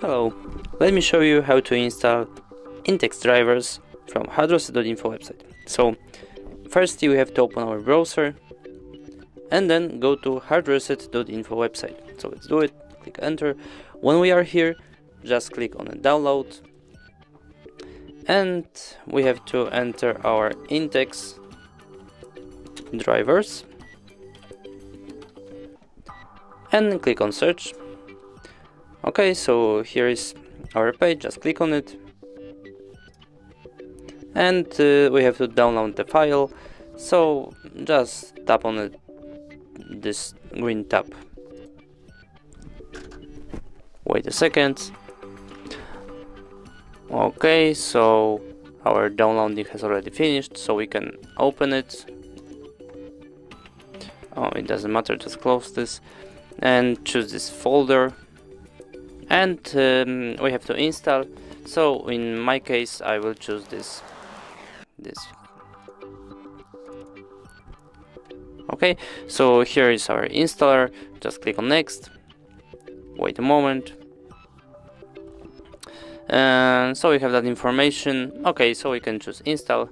Hello, let me show you how to install Intex drivers from HardReset.info website. So first we have to open our browser and then go to HardReset.info website. So let's do it, click enter. When we are here, just click on download and we have to enter our Intex drivers. And click on search. Okay, so here is our page, just click on it. And we have to download the file, so just tap on it, this green tab. Wait a second. Okay, so our downloading has already finished, so we can open it. Oh, it doesn't matter, just close this. And choose this folder, and we have to install. So in my case I will choose this. Okay, so here is our installer, just click on next. Wait a moment, and so we have that information. Okay, so we can choose install.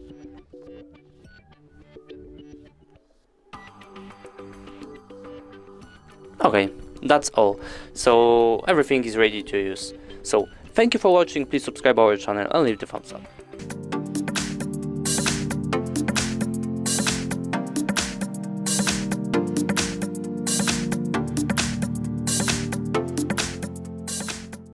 Okay, that's all. So everything is ready to use. So thank you for watching, please subscribe our channel and leave the thumbs up.